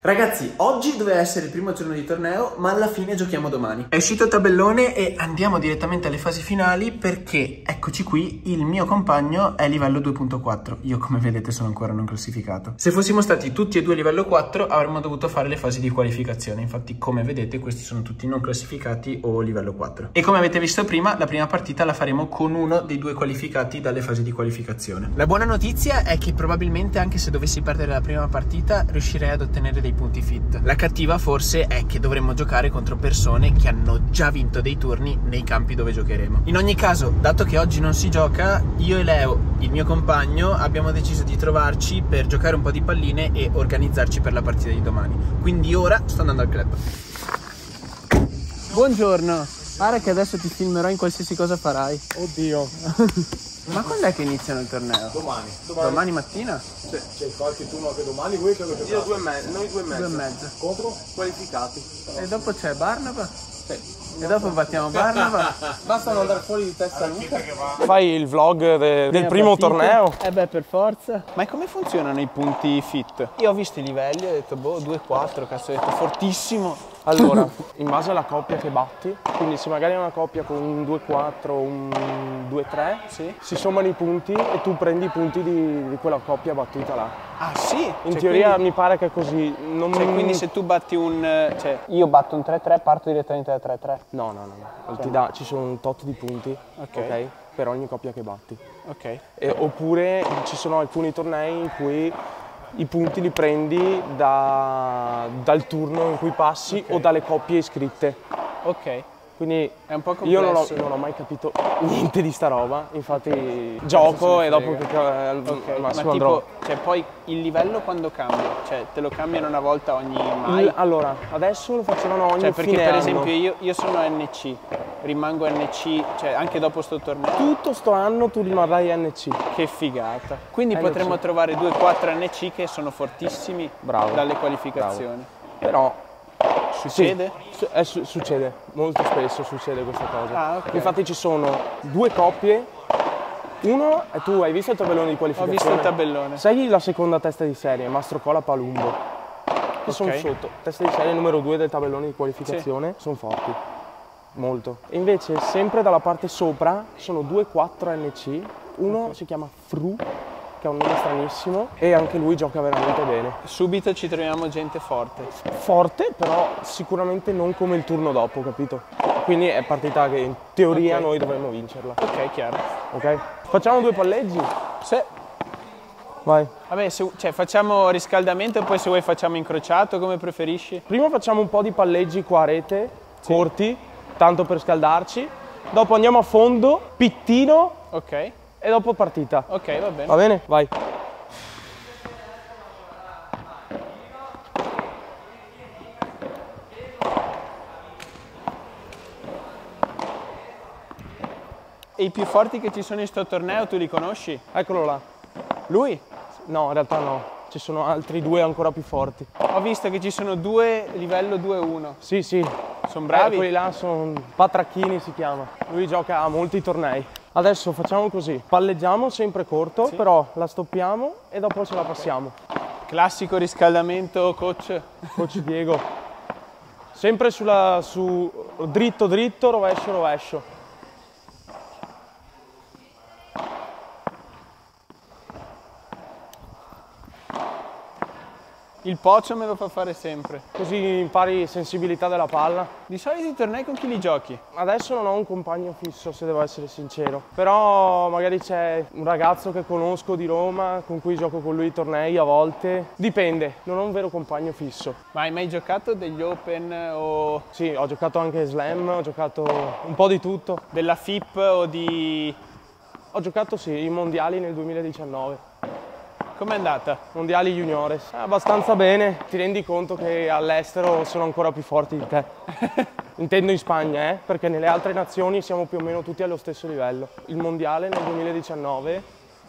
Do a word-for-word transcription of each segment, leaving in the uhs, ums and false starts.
Ragazzi, oggi doveva essere il primo giorno di torneo, ma alla fine giochiamo domani. È uscito il tabellone e andiamo direttamente alle fasi finali perché, eccoci qui, il mio compagno è livello due punto quattro. Io, come vedete, sono ancora non classificato. Se fossimo stati tutti e due livello quattro, avremmo dovuto fare le fasi di qualificazione. Infatti, come vedete, questi sono tutti non classificati o livello quattro. E come avete visto prima, la prima partita la faremo con uno dei due qualificati dalle fasi di qualificazione. La buona notizia è che probabilmente, anche se dovessi perdere la prima partita, riuscirei ad ottenere dei punti F I T. La cattiva forse è che dovremmo giocare contro persone che hanno già vinto dei turni nei campi dove giocheremo. In ogni caso, dato che oggi non si gioca, io e Leo, il mio compagno, abbiamo deciso di trovarci per giocare un po' di palline e organizzarci per la partita di domani. Quindi ora sto andando al club. Buongiorno, guarda che adesso ti filmerò in qualsiasi cosa farai. Oddio. Ma quando è che iniziano il torneo? Domani. Domani, domani mattina? Sì. C'è qualche turno anche domani, voi che avete giocato? Noi due e mezzo. Due e mezzo. Contro? Qualificati. E dopo c'è Barnaba? Sì. E dopo battiamo Barnaba. Basta non andare fuori di testa nuca. Fai il vlog de, del primo partita. torneo? Eh beh, per forza. Ma come funzionano i punti F I T? Io ho visto i livelli e ho detto boh, due quattro, cazzo, ho detto fortissimo. Allora, in base alla coppia che batti, quindi se magari è una coppia con un due quattro, un due tre, sì, si sommano i punti e tu prendi i punti di, di quella coppia battuta là. Ah sì? In cioè, teoria quindi... mi pare che è così. Non cioè, mi... quindi se tu batti un... Cioè, io batto un tre tre, parto direttamente da tre tre. No, no, no, no. Cioè, ti dà, ci sono un tot di punti, okay. Okay, per ogni coppia che batti. Ok. E, oppure ci sono alcuni tornei in cui... i punti li prendi da, dal turno in cui passi, okay, o dalle coppie iscritte. Ok. Quindi è un po' complesso. Io non ho, non ho mai capito niente di sta roba, infatti gioco e dopo che al okay. Ma tipo, andrò. Cioè poi il livello quando cambia? Cioè te lo cambiano una volta ogni mai? Il, allora, adesso lo facevano ogni cioè, perché fine per esempio io, io sono N C, rimango N C, cioè anche dopo sto torneo. Tutto sto anno tu rimarrai N C. Che figata. Quindi N C. Potremmo trovare due quattro N C che sono fortissimi. Bravo. Dalle qualificazioni. Bravo. Però... succede? Sì, eh, su succede, molto spesso succede questa cosa. Ah, okay. Infatti ci sono due coppie, uno, e tu hai visto il tabellone di qualificazione? Ho visto il tabellone. Sai la seconda testa di serie, Mastrocola Palumbo, che okay, sono sotto, testa di serie numero due del tabellone di qualificazione, sì, sono forti, molto. E invece sempre dalla parte sopra sono due quattro N C, uno okay, si chiama Fru, che è un nome stranissimo e anche lui gioca veramente bene. Subito ci troviamo gente forte. Forte, però sicuramente non come il turno dopo, capito? Quindi è partita che in teoria okay, noi dovremmo vincerla. Ok, chiaro. Ok? Facciamo due palleggi? Sì. Vai. Vabbè, se, cioè, facciamo riscaldamento e poi se vuoi facciamo incrociato, come preferisci. Prima facciamo un po' di palleggi qua a rete, sì, corti, tanto per scaldarci. Dopo andiamo a fondo, pittino. Ok. E dopo partita. Ok, va bene. Va bene? Vai. E i più forti che ci sono in sto torneo tu li conosci? Eccolo là. Lui? No, in realtà no. Ci sono altri due ancora più forti. Ho visto che ci sono due livello due uno. Sì, sì. Sono bravi. Eh, quelli là sono Patracchini si chiama. Lui gioca a molti tornei. Adesso facciamo così, palleggiamo sempre corto, sì, però la stoppiamo e dopo ce la passiamo. Classico riscaldamento, coach. Coach Diego. Sempre sulla, su dritto dritto, rovescio rovescio. Il pocio me lo fa fare sempre. Così impari sensibilità della palla. Di solito i tornei con chi li giochi? Adesso non ho un compagno fisso, se devo essere sincero. Però magari c'è un ragazzo che conosco di Roma, con cui gioco con lui i tornei a volte. Dipende, non ho un vero compagno fisso. Ma hai mai giocato degli open o... Sì, ho giocato anche slam, ho giocato un po' di tutto. Della F I P o di... Ho giocato sì, i mondiali nel duemiladiciannove. Com'è andata? Mondiali juniores. Abbastanza bene, ti rendi conto che all'estero sono ancora più forti di te. Intendo in Spagna, eh? Perché nelle altre nazioni siamo più o meno tutti allo stesso livello. Il mondiale nel duemiladiciannove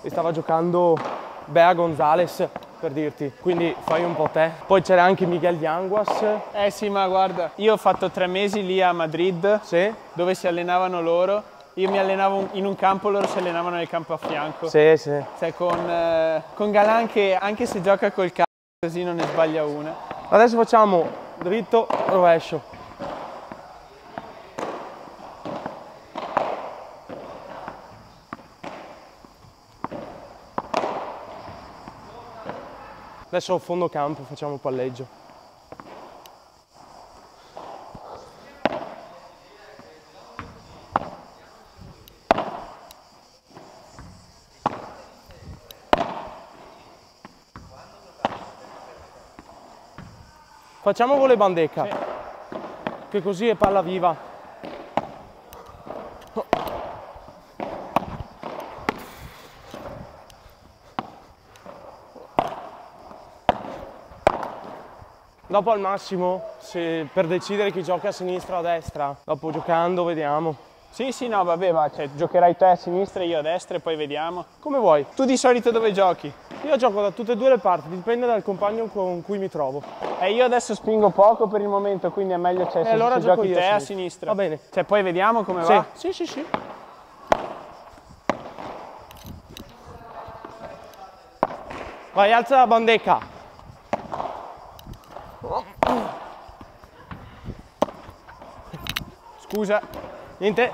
e stava giocando Bea Gonzalez, per dirti. Quindi fai un po' te. Poi c'era anche Miguel Di Anguas. Eh sì, ma guarda, io ho fatto tre mesi lì a Madrid, sì, dove si allenavano loro. Io mi allenavo in un campo, loro si allenavano nel campo a fianco. Sì, sì. Cioè con, eh, con Galan che anche se gioca col cazzo così non ne sbaglia una. Adesso facciamo dritto, rovescio. Adesso fondo campo, facciamo palleggio. Facciamo con le bandecca, sì, che così è palla viva. Oh. Dopo al massimo, se, per decidere chi gioca a sinistra o a destra, dopo giocando vediamo. Sì, sì, no, vabbè, ma cioè, giocherai te a sinistra e io a destra e poi vediamo. Come vuoi. Tu di solito dove giochi? Io gioco da tutte e due le parti, dipende dal compagno con cui mi trovo. E io adesso spingo poco per il momento, quindi è meglio cioè, se allora giochi te a sinistra. a sinistra. Va bene. Cioè poi vediamo come sì. va. Sì, sì, sì. Vai, alza la bandecca. Scusa. Niente.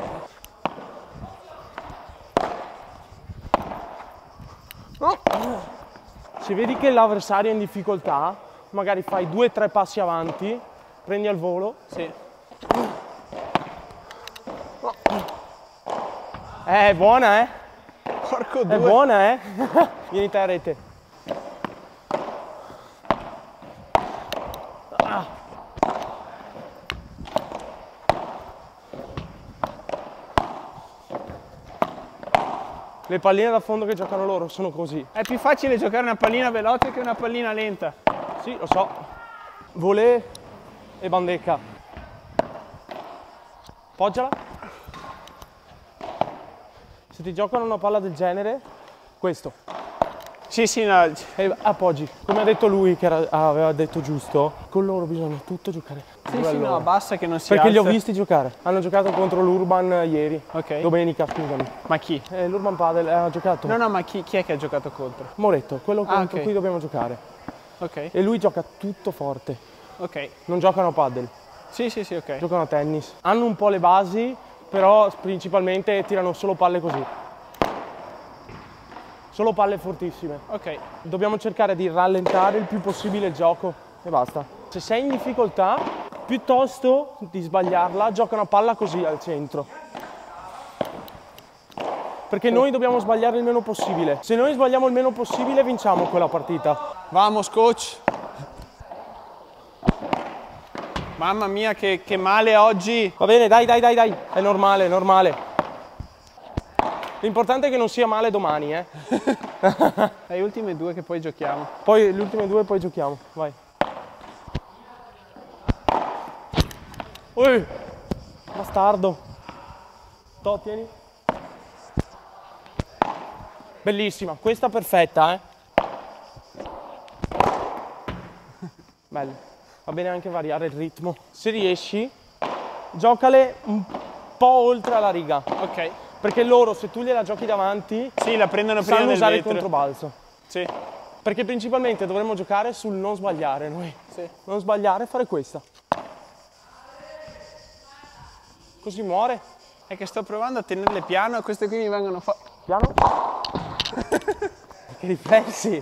Oh. Se vedi che l'avversario è in difficoltà, magari fai due o tre passi avanti, prendi al volo. Sì. Eh, è buona, eh? Porco due. È buona, eh? Vieni te a rete. Ah. Le palline da fondo che giocano loro sono così. È più facile giocare una pallina veloce che una pallina lenta. Sì, lo so. Volée e bandecca. Poggiala. Se ti giocano una palla del genere, questo. Sì, sì, no. E appoggi. Come ha detto lui, che era, aveva detto giusto, con loro bisogna tutto giocare. Sì, sì, no, basta che non si Perché alza. Li ho visti giocare. Hanno giocato contro l'Urban ieri. Ok. Domenica, scusami. Ma chi? Eh, L'Urban Padel ha giocato. No, no, ma chi, chi è che ha giocato contro? Moretto, quello contro ah, okay. cui dobbiamo giocare. Okay. E lui gioca tutto forte. Ok. Non giocano a padel. Sì, sì, sì, ok. Giocano a tennis. Hanno un po' le basi, però principalmente tirano solo palle così. Solo palle fortissime. Ok. Dobbiamo cercare di rallentare il più possibile il gioco e basta. Se sei in difficoltà, piuttosto di sbagliarla, gioca una palla così al centro. Perché noi dobbiamo sbagliare il meno possibile. Se noi sbagliamo il meno possibile, vinciamo quella partita. Vamos coach. Mamma mia che, che male oggi. Va bene, dai, dai, dai, dai. È normale, è normale. L'importante è che non sia male domani, eh. Le ultime due che poi giochiamo. Poi le ultime due poi giochiamo, vai. Ui, bastardo. To, tieni. Bellissima, questa perfetta, eh. Bello. Va bene anche variare il ritmo. Se riesci, giocale un po' oltre alla riga. Ok. Perché loro, se tu gliela giochi davanti, sì, la prendono prima sanno usare vetro. Il controbalzo. Sì. Perché principalmente dovremmo giocare sul non sbagliare noi. Sì. Non sbagliare e fare questa. Così muore. È che sto provando a tenerle piano e queste qui mi vengono fa... Piano? Che riflessi!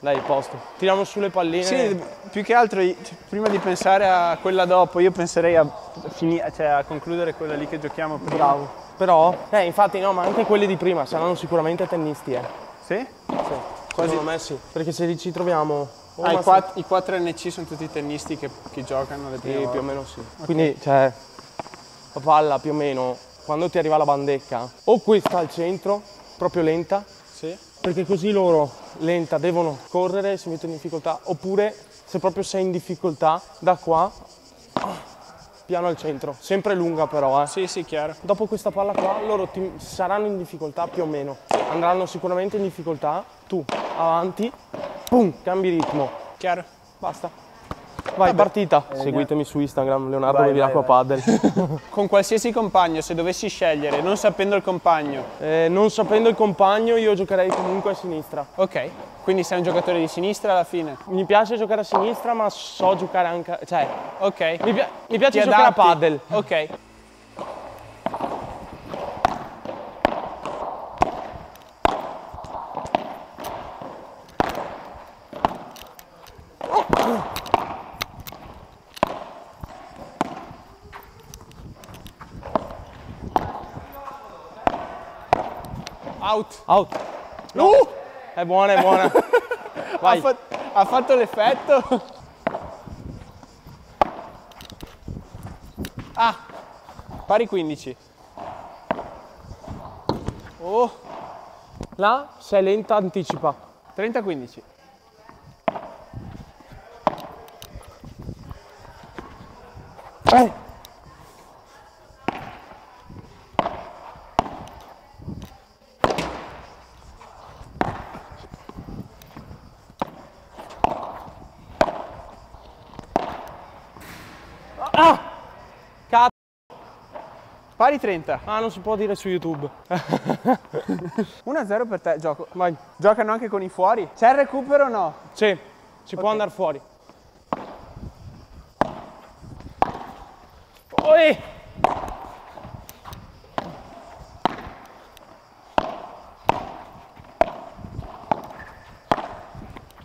Dai, posto. Tiriamo sulle palline. Sì, più che altro prima di pensare a quella dopo, io penserei a, finire, cioè a concludere quella lì che giochiamo prima. Bravo. Però, eh, infatti no, ma anche quelli di prima saranno sicuramente tennisti, eh. Sì? Sì, quasi. Secondo me sì. Perché se ci troviamo... Oh, ah, i quattro N C sono tutti tennisti che, che giocano le prime volte. Sì, più o meno sì. Okay. Quindi, cioè, la palla più o meno, quando ti arriva la bandecca, o questa al centro, proprio lenta, sì. Perché così loro, lenta, devono correre, si mettono in difficoltà, oppure, se proprio sei in difficoltà, da qua, piano al centro. Sempre lunga però, eh. Sì, sì, chiaro. Dopo questa palla qua, loro ti, saranno in difficoltà più o meno. Andranno sicuramente in difficoltà, tu, avanti, pum, cambi ritmo. Chiaro. Basta. Vai, vabbè, partita. Eh, Seguitemi su Instagram, Leonardo a padel. Con qualsiasi compagno, se dovessi scegliere, non sapendo il compagno. Eh, non sapendo il compagno, io giocherei comunque a sinistra. Ok, quindi sei un giocatore di sinistra alla fine? Mi piace giocare a sinistra, ma so giocare anche... Cioè, ok. Mi, pi mi piace Ti giocare adatti. a padel. Ok. Out. Out. No. Uh! È buona, è buona. Vai. Ha, fa ha fatto l'effetto. Ah, pari quindici. Oh. Là, se è lenta, anticipa. trenta quindici. Eh. Ah! Cazzo! Pari trenta. Ah, non si può dire su YouTube. uno a zero per te, gioco. Vai. Giocano anche con i fuori? C'è il recupero o no? Sì, si okay. può andare fuori. Oi!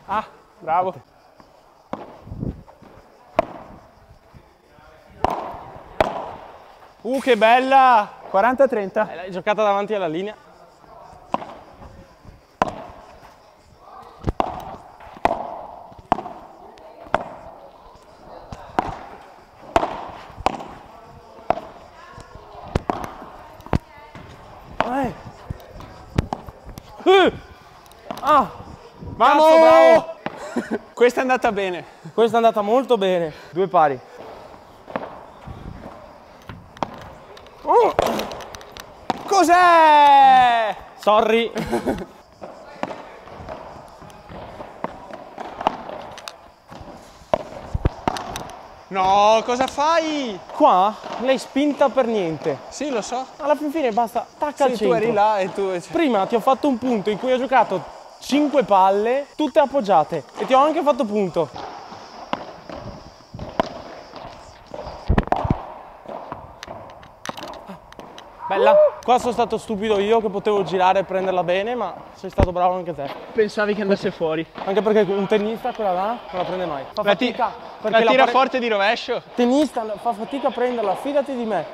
Ah, bravo. Uh, che bella! quaranta a trenta. L'hai giocata davanti alla linea. Eh. Uh. Ah! Vamo, bravo! Questa è andata bene. Questa è andata molto bene. Due pari. Cos'è? Sorry. No, cosa fai? Qua l'hai spinta per niente. Sì, lo so. Alla fin fine basta, tacca il centro. Sì, tu eri là e tu... Prima ti ho fatto un punto in cui ho giocato cinque palle, tutte appoggiate. E ti ho anche fatto punto. Bella. Qua sono stato stupido io che potevo girare e prenderla bene, ma sei stato bravo anche te. Pensavi che andasse fuori. Anche perché un tennista quella là non la prende mai. Fa la fatica. La tira la forte di rovescio. Tennista fa fatica a prenderla, fidati di me.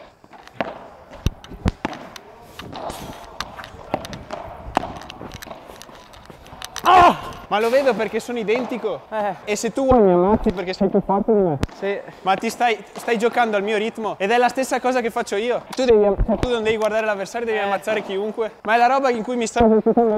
Ah! Ma lo vedo perché sono identico. Eh. E se tu vuoi... Matti, perché sei più forte di me. Sì. Ma ti stai, stai giocando al mio ritmo. Ed è la stessa cosa che faccio io. Tu, devi, tu non devi guardare l'avversario, devi eh. ammazzare chiunque. Ma è la roba in cui mi sto...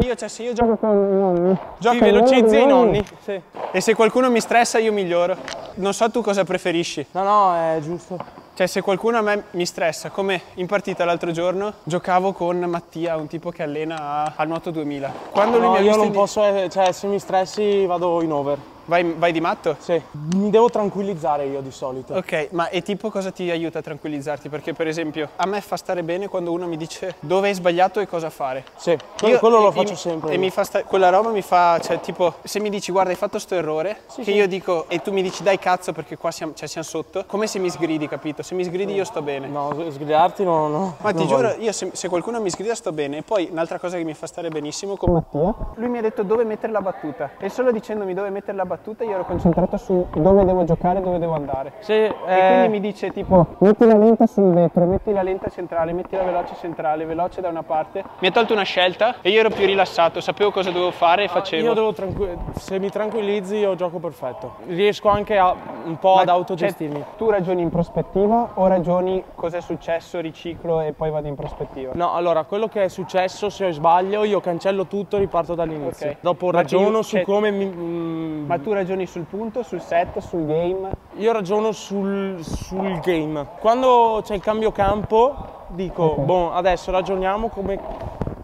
Io, cioè, se io gioco con Gioco velocizzi i nonni. Sì. E se qualcuno mi stressa, io miglioro. Non so tu cosa preferisci. No, no, è giusto. Cioè, se qualcuno a me mi stressa, come in partita l'altro giorno, giocavo con Mattia, un tipo che allena al nuoto duemila. Quando no, lui mi ha io non posso, cioè, se mi stressi vado in over. Vai, vai di matto? Sì. Mi devo tranquillizzare io di solito. Ok, ma e tipo cosa ti aiuta a tranquillizzarti? Perché per esempio a me fa stare bene quando uno mi dice dove hai sbagliato e cosa fare. Sì, quello, io, quello e, lo faccio e, sempre. E mi fa quella roba mi fa, cioè tipo, se mi dici guarda hai fatto sto errore, sì, che sì. io dico e tu mi dici dai cazzo perché qua siamo, cioè, siamo sotto, come se mi sgridi, capito? Se mi sgridi io sto bene. No, sgridarti no, no. Ma ti giuro, voglio. io se, se qualcuno mi sgrida sto bene. E poi un'altra cosa che mi fa stare benissimo con Mattia. Lui mi ha detto dove mettere la battuta e solo dicendomi dove mettere la battuta io ero concentrato su dove devo giocare, dove devo andare. Se, e eh... quindi mi dice tipo metti la lenta sul vetro, metti la lenta centrale, metti la veloce centrale, veloce da una parte. Mi ha tolto una scelta e io ero più rilassato, sapevo cosa dovevo fare e ah, facevo. Io devo tranqu... se mi tranquillizzi io gioco perfetto. Riesco anche a, un po' Ma ad autogestirmi. Tu ragioni in prospettiva o ragioni cosa è successo, riciclo e poi vado in prospettiva? No, allora quello che è successo se sbaglio io cancello tutto e riparto dall'inizio. Okay. Dopo Ma ragiono ti... su che... come mi... Mm... Ma tu ragioni sul punto, sul set, sul game? Io ragiono sul, sul game. Quando c'è il cambio campo dico, okay. boh, adesso ragioniamo come...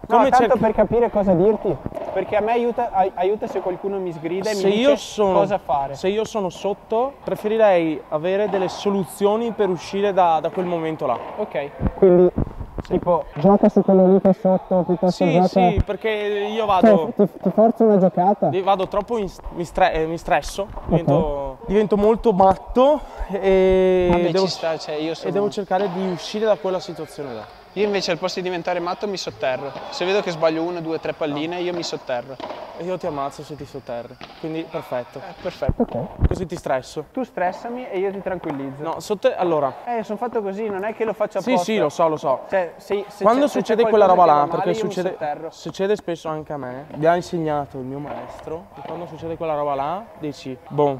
come no, tanto per capire cosa dirti. Perché a me aiuta, aiuta se qualcuno mi sgrida e se mi dice sono, cosa fare. Se io sono sotto, preferirei avere delle soluzioni per uscire da, da quel momento là. Ok. Quindi, sì. tipo, gioca su quello lì che è sotto, piuttosto che... Sì, gioca... sì, perché io vado... Cioè, ti, ti forzo una giocata. Vado troppo, in, mi, stre, eh, mi stresso, divento, okay. divento molto matto e, Vabbè, devo, ci sta, cioè io sono... e devo cercare di uscire da quella situazione là. Io invece al posto di diventare matto mi sotterro. Se vedo che sbaglio una, due, tre palline, io mi sotterro. E io ti ammazzo se ti sotterri. Quindi perfetto. Eh, perfetto. Okay. Così ti stresso. Tu stressami e io ti tranquillizzo. No, sotto... allora. Eh, sono fatto così, non è che lo faccio apposta. Sì, sì, lo so, lo so. Cioè, se, se quando succede quella roba là, male, perché succede, succede spesso anche a me, mi ha insegnato il mio maestro, che quando succede quella roba là, dici, boh,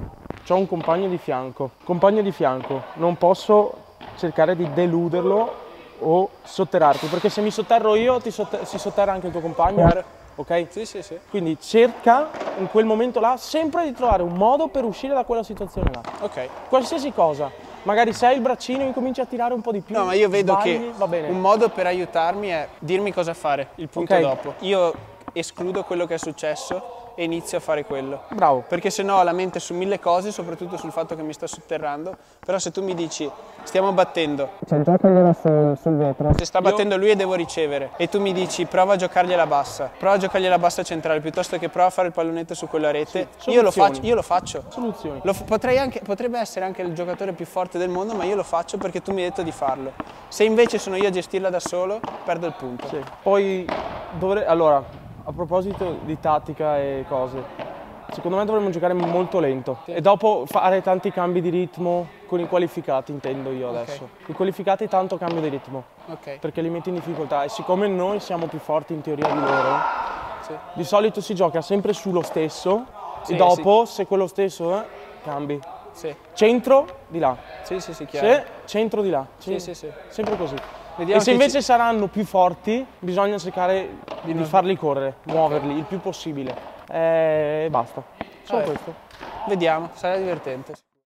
c'ho un compagno di fianco. Compagno di fianco, non posso cercare di deluderlo o sotterrarti, perché se mi sotterro io ti sotter si sotterra anche il tuo compagno, ok? Sì, sì, sì. Quindi cerca in quel momento là sempre di trovare un modo per uscire da quella situazione là. Ok. Qualsiasi cosa, magari se hai il braccino incominci a tirare un po' di più. No, ma io vedo sbagli, che va bene. Un modo per aiutarmi è dirmi cosa fare, il punto okay. dopo. Io escludo quello che è successo e inizio a fare quello. Bravo. Perché se no ho la mente su mille cose, soprattutto sul fatto che mi sto sotterrando. Però se tu mi dici stiamo battendo, cioè gioca allora sul, sul vetro. Se sta battendo lui e devo ricevere, e tu mi dici prova a giocargliela bassa, prova a giocargliela bassa centrale, piuttosto che prova a fare il pallonetto su quella rete, sì, io, lo faccio, io lo faccio. Soluzioni. Lo potrei anche, potrebbe essere anche il giocatore più forte del mondo, ma io lo faccio perché tu mi hai detto di farlo. Se invece sono io a gestirla da solo, perdo il punto. Sì. Poi dovrei... Allora... A proposito di tattica e cose, secondo me dovremmo giocare molto lento sì. e dopo fare tanti cambi di ritmo con i qualificati, intendo io adesso. Okay. I qualificati tanto cambio di ritmo, okay. perché li metti in difficoltà e siccome noi siamo più forti in teoria di loro, sì. di solito si gioca sempre sullo stesso sì, e dopo sì. se quello stesso eh, cambi. Sì. Centro di là. Sì, sì, sì, chiaro. Se, centro di là. Sì, sì, sì. Sempre così. Vediamo e se invece ci... saranno più forti, bisogna cercare di, di farli correre, okay. muoverli il più possibile. E eh, basta. Solo ah, questo. Vediamo, sarà divertente.